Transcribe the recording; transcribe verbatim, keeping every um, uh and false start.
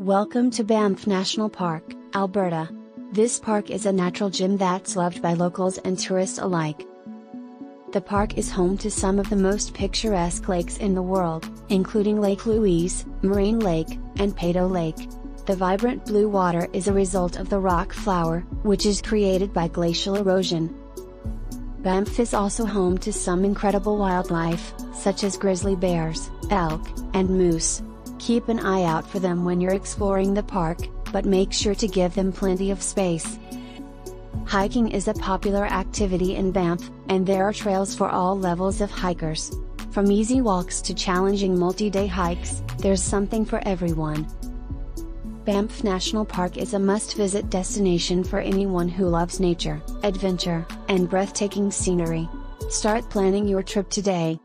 Welcome to Banff National Park, Alberta. This park is a natural gem that's loved by locals and tourists alike. The park is home to some of the most picturesque lakes in the world, including Lake Louise, Moraine Lake, and Peyto Lake. The vibrant blue water is a result of the rock flour, which is created by glacial erosion. Banff is also home to some incredible wildlife, such as grizzly bears, elk, and moose. Keep an eye out for them when you're exploring the park, but make sure to give them plenty of space. Hiking is a popular activity in Banff, and there are trails for all levels of hikers. From easy walks to challenging multi-day hikes, there's something for everyone. Banff National Park is a must-visit destination for anyone who loves nature, adventure, and breathtaking scenery. Start planning your trip today.